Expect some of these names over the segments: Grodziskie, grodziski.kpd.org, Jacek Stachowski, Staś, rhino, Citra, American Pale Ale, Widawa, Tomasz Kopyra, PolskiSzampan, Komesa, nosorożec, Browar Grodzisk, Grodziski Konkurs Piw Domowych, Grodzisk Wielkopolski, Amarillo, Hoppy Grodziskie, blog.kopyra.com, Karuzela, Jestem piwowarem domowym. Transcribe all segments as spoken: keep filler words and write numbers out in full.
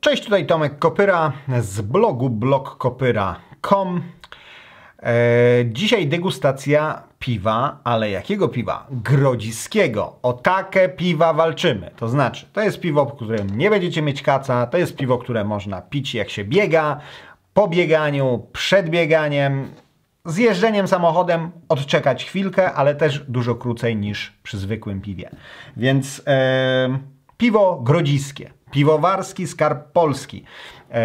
Cześć, tutaj Tomek Kopyra z blogu blog kropka kopyra kropka com. e, Dzisiaj degustacja piwa, ale jakiego piwa? Grodziskiego. O takie piwa walczymy. To znaczy, to jest piwo, w którym nie będziecie mieć kaca, to jest piwo, które można pić jak się biega, po bieganiu, przed bieganiem, z jeżdżeniem samochodem, odczekać chwilkę, ale też dużo krócej niż przy zwykłym piwie. Więc e, piwo grodziskie. Piwowarski Skarb Polski. E,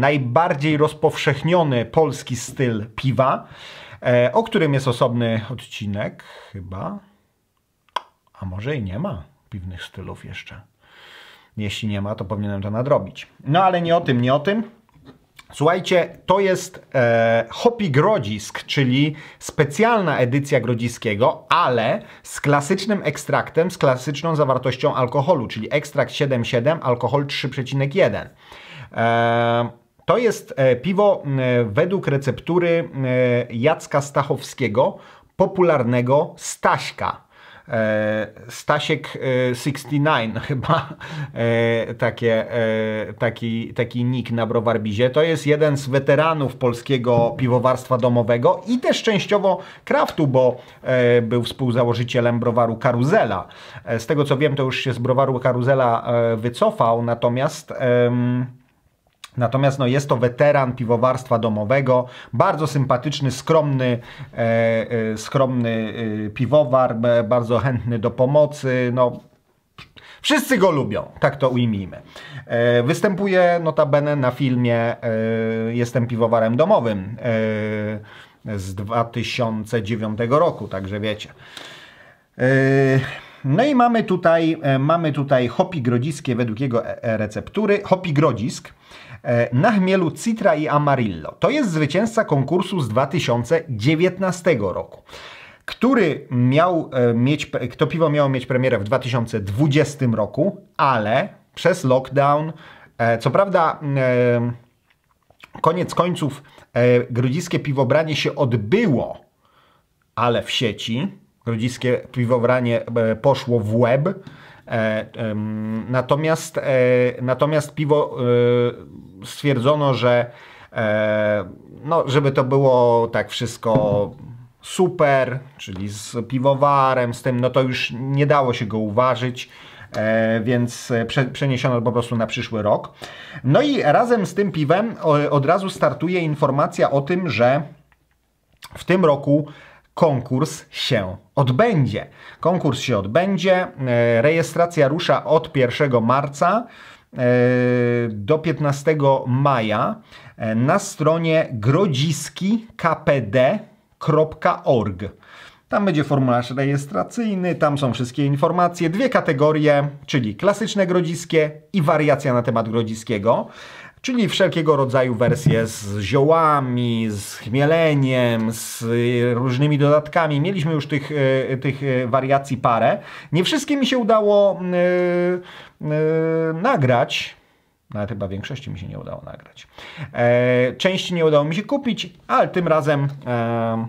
najbardziej rozpowszechniony polski styl piwa, e, o którym jest osobny odcinek chyba. A może i nie ma piwnych stylów jeszcze. Jeśli nie ma, to powinienem to nadrobić. No ale nie o tym, nie o tym. Słuchajcie, to jest e, Hoppy Grodzisk, czyli specjalna edycja grodziskiego, ale z klasycznym ekstraktem, z klasyczną zawartością alkoholu, czyli ekstrakt siedem przecinek siedem, alkohol trzy przecinek jeden. E, to jest e, piwo e, według receptury e, Jacka Stachowskiego, popularnego Staśka. Stasiek sześćdziesiąt dziewięć chyba, takie, taki, taki nick na browarbizie. To jest jeden z weteranów polskiego piwowarstwa domowego i też częściowo kraftu, bo był współzałożycielem browaru Karuzela. Z tego co wiem, to już się z browaru Karuzela wycofał, natomiast... Natomiast no, jest to weteran piwowarstwa domowego, bardzo sympatyczny, skromny, e, e, skromny e, piwowar, e, bardzo chętny do pomocy. No, wszyscy go lubią, tak to ujmijmy. E, występuje notabene na filmie e, Jestem piwowarem domowym e, z dwa tysiące dziewiątego roku, także wiecie. E, No i mamy tutaj, mamy tutaj Hoppy Grodziskie według jego receptury. Hoppy Grodzisk na chmielu Citra i Amarillo. To jest zwycięzca konkursu z dwa tysiące dziewiętnastego roku, który miał mieć, to piwo miało mieć premierę w dwa tysiące dwudziestym roku, ale przez lockdown, co prawda koniec końców grodziskie piwobranie się odbyło, ale w sieci. Grodziskie piwobranie poszło w web, natomiast, natomiast piwo stwierdzono, że no, żeby to było tak wszystko super, czyli z piwowarem, z tym, no to już nie dało się go uważyć, więc przeniesiono po prostu na przyszły rok. No i razem z tym piwem od razu startuje informacja o tym, że w tym roku konkurs się odbędzie. Konkurs się odbędzie. E, rejestracja rusza od pierwszego marca e, do piętnastego maja e, na stronie grodziski kropka k p d kropka org. Tam będzie formularz rejestracyjny, tam są wszystkie informacje. Dwie kategorie, czyli klasyczne grodziskie i wariacja na temat grodziskiego. Czyli wszelkiego rodzaju wersje z ziołami, z chmieleniem, z różnymi dodatkami. Mieliśmy już tych, tych wariacji parę. Nie wszystkie mi się udało yy, yy, nagrać. Nawet chyba większości mi się nie udało nagrać. E, części nie udało mi się kupić, ale tym razem e,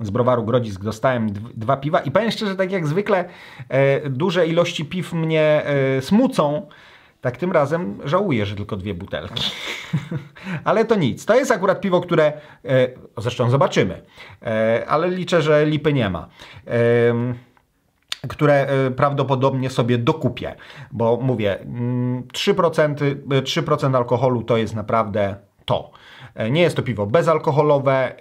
z browaru Grodzisk dostałem dwa piwa. I powiem szczerze, tak jak zwykle e, duże ilości piw mnie e, smucą. Tak tym razem żałuję, że tylko dwie butelki. Ale to nic. To jest akurat piwo, które... E, zresztą zobaczymy. E, ale liczę, że lipy nie ma. E, które e, prawdopodobnie sobie dokupię. Bo mówię, trzy procent, trzy procent alkoholu to jest naprawdę to. Nie jest to piwo bezalkoholowe,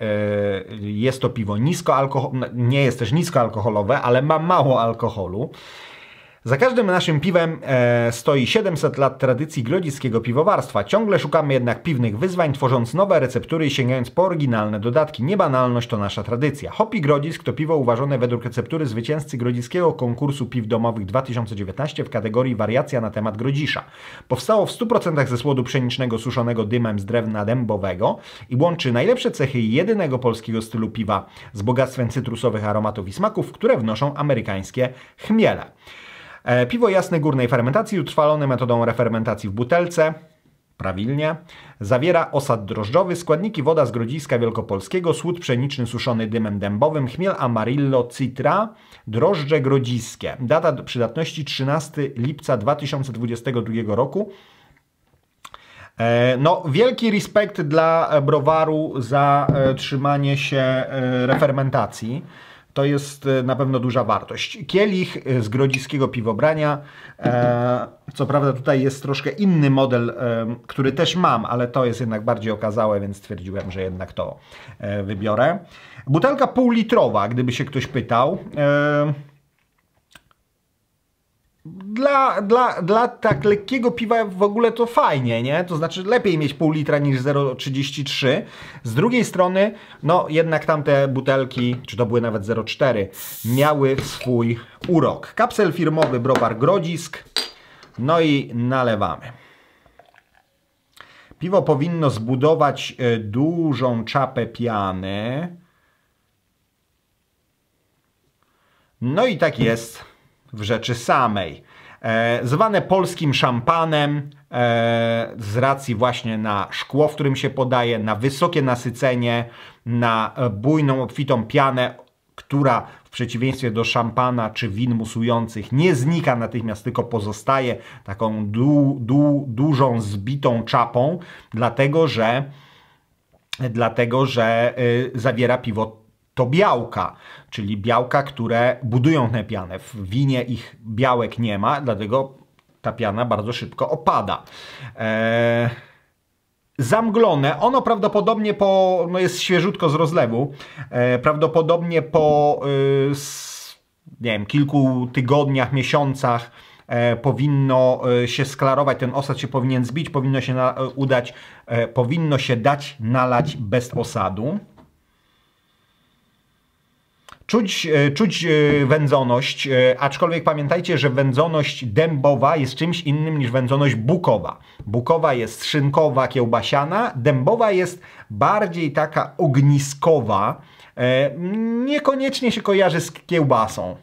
jest to piwo niskoalkoholowe, nie jest też niskoalkoholowe, ale ma mało alkoholu. Za każdym naszym piwem e, stoi siedemset lat tradycji grodziskiego piwowarstwa. Ciągle szukamy jednak piwnych wyzwań, tworząc nowe receptury i sięgając po oryginalne dodatki. Niebanalność to nasza tradycja. Hoppy Grodzisk to piwo uważane według receptury zwycięzcy Grodziskiego Konkursu Piw Domowych dwa tysiące dziewiętnaście w kategorii Wariacja na temat grodzisza. Powstało w stu procentach ze słodu pszenicznego suszonego dymem z drewna dębowego i łączy najlepsze cechy jedynego polskiego stylu piwa z bogactwem cytrusowych aromatów i smaków, które wnoszą amerykańskie chmiele. Piwo jasne górnej fermentacji, utrwalone metodą refermentacji w butelce, prawilnie, zawiera osad drożdżowy, składniki woda z Grodziska Wielkopolskiego, słód pszeniczny suszony dymem dębowym, chmiel Amarillo, Citra, drożdże grodziskie. Data przydatności trzynastego lipca dwa tysiące dwudziestego drugiego roku. No, wielki respekt dla browaru za trzymanie się refermentacji. To jest na pewno duża wartość. Kielich z grodziskiego piwobrania. Co prawda tutaj jest troszkę inny model, który też mam, ale to jest jednak bardziej okazałe, więc stwierdziłem, że jednak to wybiorę. Butelka półlitrowa, gdyby się ktoś pytał. Dla, dla, dla tak lekkiego piwa w ogóle to fajnie, nie? To znaczy lepiej mieć pół litra niż zero przecinek trzydzieści trzy. Z drugiej strony, no jednak tamte butelki, czy to były nawet zero przecinek cztery, miały swój urok. Kapsel firmowy Browar Grodzisk. No i nalewamy. Piwo powinno zbudować dużą czapę piany. No i tak jest w rzeczy samej. E, zwane polskim szampanem e, z racji właśnie na szkło, w którym się podaje, na wysokie nasycenie, na bujną, obfitą pianę, która w przeciwieństwie do szampana czy win musujących nie znika natychmiast, tylko pozostaje taką du, du, dużą, zbitą czapą, dlatego że, dlatego, że y, zawiera piwo to białka, czyli białka, które budują tę pianę. W winie ich białek nie ma, dlatego ta piana bardzo szybko opada. Eee, zamglone, ono prawdopodobnie po, no jest świeżutko z rozlewu, eee, prawdopodobnie po yy, z, nie wiem, kilku tygodniach, miesiącach E, powinno e, się sklarować, ten osad się powinien zbić, powinno się na, e, udać, e, powinno się dać nalać bez osadu. Czuć, czuć wędzoność, aczkolwiek pamiętajcie, że wędzoność dębowa jest czymś innym niż wędzoność bukowa. Bukowa jest szynkowa, kiełbasiana, dębowa jest bardziej taka ogniskowa, niekoniecznie się kojarzy z kiełbasą.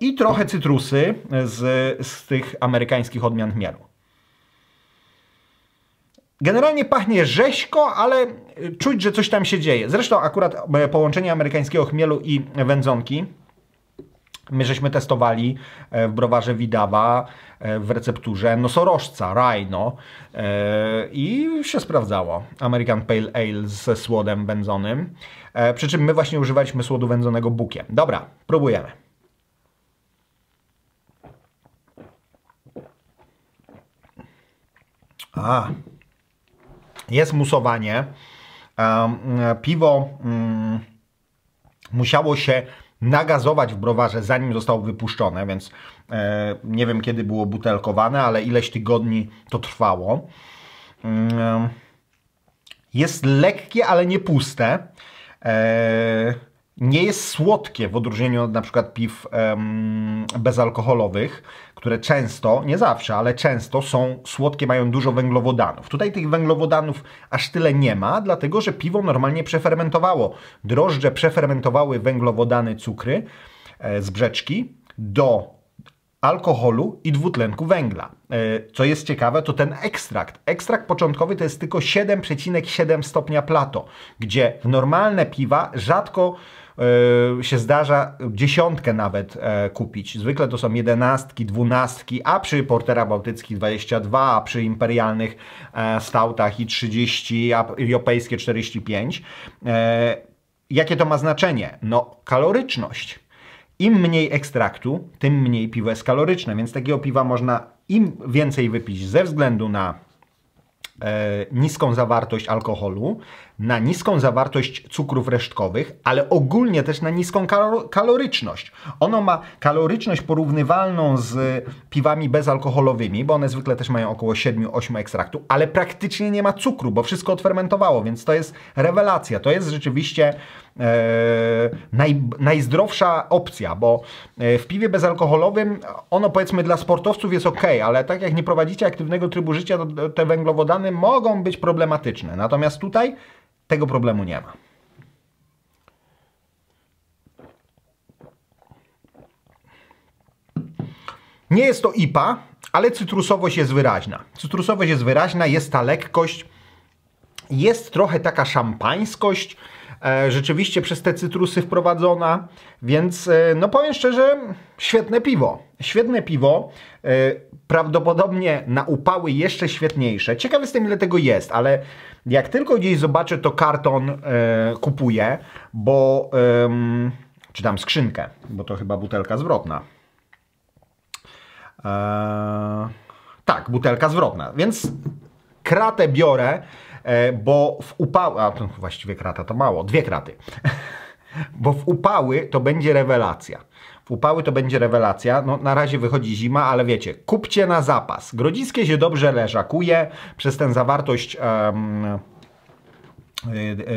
I trochę cytrusy z, z tych amerykańskich odmian chmielu. Generalnie pachnie rzeźko, ale czuć, że coś tam się dzieje. Zresztą akurat połączenie amerykańskiego chmielu i wędzonki my żeśmy testowali w browarze Widawa w recepturze nosorożca, rhino i się sprawdzało. American Pale Ale ze słodem wędzonym. Przy czym my właśnie używaliśmy słodu wędzonego bukiem. Dobra, próbujemy. A... Jest musowanie. Piwo musiało się nagazować w browarze, zanim zostało wypuszczone, więc nie wiem, kiedy było butelkowane, ale ileś tygodni to trwało. Jest lekkie, ale nie puste. Nie jest słodkie w odróżnieniu od na przykład piw bezalkoholowych, które często, nie zawsze, ale często są słodkie, mają dużo węglowodanów. Tutaj tych węglowodanów aż tyle nie ma, dlatego że piwo normalnie przefermentowało. Drożdże przefermentowały węglowodany, cukry z brzeczki do alkoholu i dwutlenku węgla. Co jest ciekawe, to ten ekstrakt. Ekstrakt początkowy to jest tylko siedem przecinek siedem stopnia Plato, gdzie w normalne piwa rzadko się zdarza dziesiątkę nawet kupić. Zwykle to są jedenastki, dwunastki, a przy Portera Bałtyckich dwadzieścia dwa, a przy imperialnych stautach i trzydzieści, a europejskie czterdzieści pięć. Jakie to ma znaczenie? No, kaloryczność. Im mniej ekstraktu, tym mniej piwo jest kaloryczne, więc takiego piwa można im więcej wypić ze względu na niską zawartość alkoholu, na niską zawartość cukrów resztkowych, ale ogólnie też na niską kaloryczność. Ono ma kaloryczność porównywalną z piwami bezalkoholowymi, bo one zwykle też mają około siedmiu do ośmiu ekstraktu, ale praktycznie nie ma cukru, bo wszystko odfermentowało, więc to jest rewelacja. To jest rzeczywiście e, naj, najzdrowsza opcja, bo w piwie bezalkoholowym ono, powiedzmy, dla sportowców jest ok, ale tak jak nie prowadzicie aktywnego trybu życia, to te węglowodany mogą być problematyczne. Natomiast tutaj tego problemu nie ma. Nie jest to I P A, ale cytrusowość jest wyraźna. Cytrusowość jest wyraźna, jest ta lekkość, jest trochę taka szampańskość, e, rzeczywiście przez te cytrusy wprowadzona, więc e, no powiem szczerze, świetne piwo. Świetne piwo, e, prawdopodobnie na upały jeszcze świetniejsze. Ciekaw jestem, ile tego jest, ale jak tylko gdzieś zobaczę, to karton e, kupuję, bo e, czy dam skrzynkę, bo to chyba butelka zwrotna. Eee, tak, butelka zwrotna, więc kratę biorę, e, bo w upały, a właściwie krata to mało, dwie kraty, bo w upały to będzie rewelacja. W upały to będzie rewelacja, no na razie wychodzi zima, ale wiecie, kupcie na zapas. Grodziskie się dobrze leżakuje, przez tę zawartość um,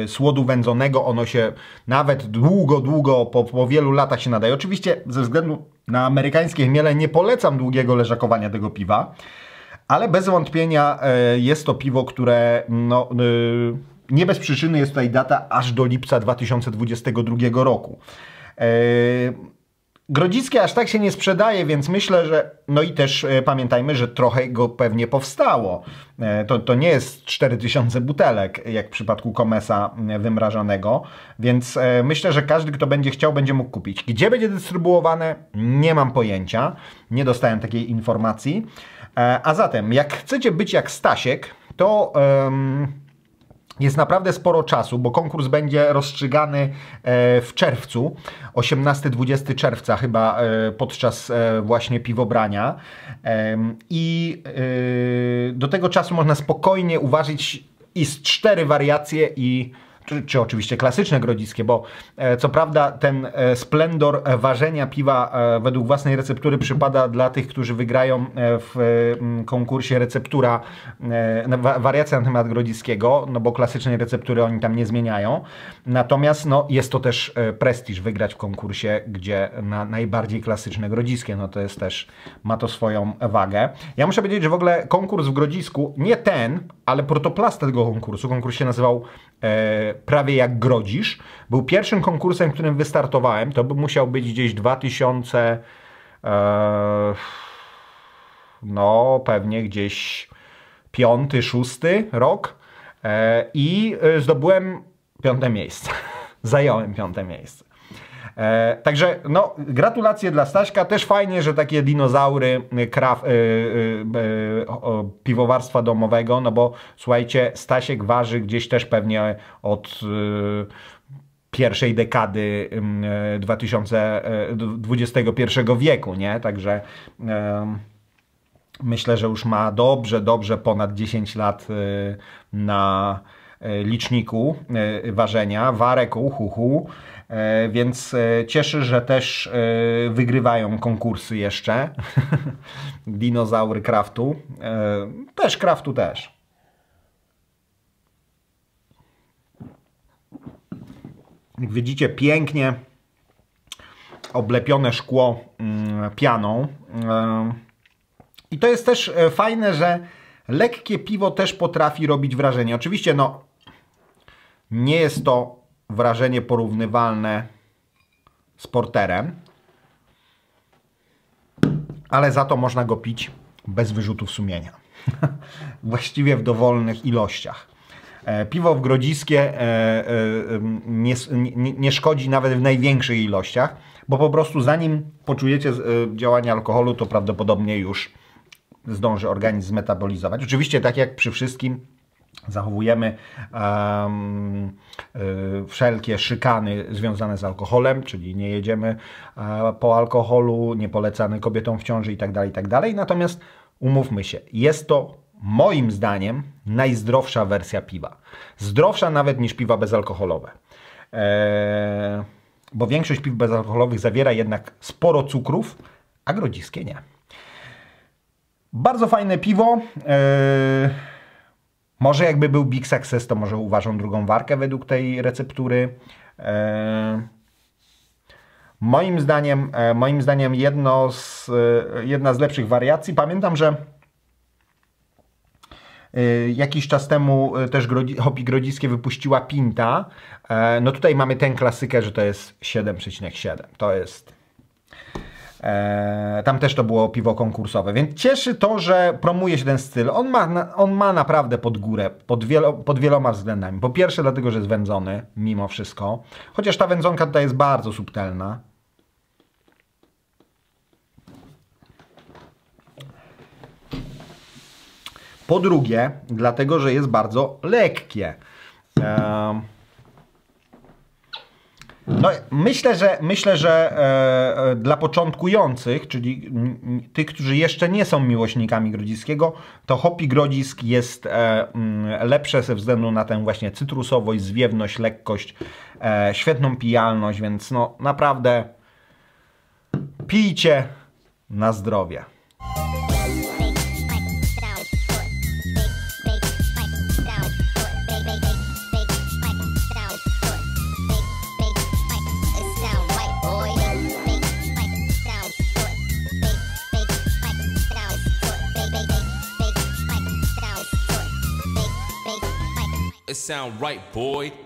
słodu wędzonego ono się nawet długo, długo, po, po wielu latach się nadaje. Oczywiście ze względu na amerykańskie chmiele nie polecam długiego leżakowania tego piwa, ale bez wątpienia y, jest to piwo, które no, y, nie bez przyczyny jest tutaj data aż do lipca dwa tysiące dwudziestego drugiego roku. Y, Grodziskie aż tak się nie sprzedaje, więc myślę, że... No i też y, pamiętajmy, że trochę go pewnie powstało. Y, to, to nie jest cztery tysiące butelek, jak w przypadku Komesa y, wymrażanego, więc y, myślę, że każdy, kto będzie chciał, będzie mógł kupić. Gdzie będzie dystrybuowane? Nie mam pojęcia. Nie dostałem takiej informacji. Y, a zatem, jak chcecie być jak Stasiek, to... Ym, Jest naprawdę sporo czasu, bo konkurs będzie rozstrzygany w czerwcu, osiemnastego do dwudziestego czerwca chyba podczas właśnie piwobrania. I do tego czasu można spokojnie uważać i z cztery wariacje i Czy, czy oczywiście klasyczne grodziskie, bo e, co prawda ten e, splendor ważenia piwa e, według własnej receptury przypada dla tych, którzy wygrają w e, konkursie receptura, e, wa, wariacja na temat grodziskiego, no bo klasycznej receptury oni tam nie zmieniają. Natomiast no, jest to też e, prestiż wygrać w konkursie, gdzie na najbardziej klasyczne grodziskie, no to jest też, ma to swoją wagę. Ja muszę powiedzieć, że w ogóle konkurs w Grodzisku, nie ten, ale protoplasta tego konkursu, konkurs się nazywał e, Prawie jak Grodzisz, był pierwszym konkursem, w którym wystartowałem. To by musiał być gdzieś dwa tysiące... E, no pewnie gdzieś piąty, szósty rok e, i zdobyłem piąte miejsce. Zająłem piąte miejsce. E, także no, gratulacje dla Staśka. Też fajnie, że takie dinozaury kraw, y, y, y, o, piwowarstwa domowego, no bo słuchajcie, Stasiek waży gdzieś też pewnie od y, pierwszej dekady y, dwa tysiące dwudziestego pierwszego wieku, nie? Także y, myślę, że już ma dobrze, dobrze ponad dziesięć lat y, na y, liczniku y, ważenia. Warek, uhuhu. E, więc e, cieszy, że też e, wygrywają konkursy jeszcze. Dinozaury kraftu. E, też kraftu też. Jak widzicie, pięknie oblepione szkło mm, pianą. E, I to jest też e, fajne, że lekkie piwo też potrafi robić wrażenie. Oczywiście no, nie jest to wrażenie porównywalne z porterem, ale za to można go pić bez wyrzutów sumienia. Właściwie w dowolnych ilościach. E, piwo w grodziskie e, e, nie, nie, nie szkodzi nawet w największych ilościach, bo po prostu zanim poczujecie działanie alkoholu, to prawdopodobnie już zdąży organizm zmetabolizować. Oczywiście tak jak przy wszystkim zachowujemy um, y, wszelkie szykany związane z alkoholem, czyli nie jedziemy e, po alkoholu, nie polecamy kobietom w ciąży itd., itd. Natomiast umówmy się, jest to moim zdaniem najzdrowsza wersja piwa. Zdrowsza nawet niż piwa bezalkoholowe. Eee, bo większość piw bezalkoholowych zawiera jednak sporo cukrów, a grodziskie nie. Bardzo fajne piwo. Eee, może jakby był Big Success, to może uważam drugą warkę według tej receptury. Eee, moim zdaniem, e, moim zdaniem jedno z, e, jedna z lepszych wariacji. Pamiętam, że jakiś czas temu też Hoppy Grodziskie wypuściła Pinta. No tutaj mamy tę klasykę, że to jest siedem przecinek siedem. To jest... Tam też to było piwo konkursowe. Więc cieszy to, że promuje się ten styl. On ma, on ma naprawdę pod górę, pod, wielo, pod wieloma względami. Po pierwsze dlatego, że jest wędzony, mimo wszystko. Chociaż ta wędzonka tutaj jest bardzo subtelna. Po drugie, dlatego, że jest bardzo lekkie. No, myślę, że, myślę, że dla początkujących, czyli tych, którzy jeszcze nie są miłośnikami grodziskiego, to Hoppy Grodzisk jest lepsze ze względu na tę właśnie cytrusowość, zwiewność, lekkość, świetną pijalność, więc no naprawdę pijcie na zdrowie. Sound right, boy.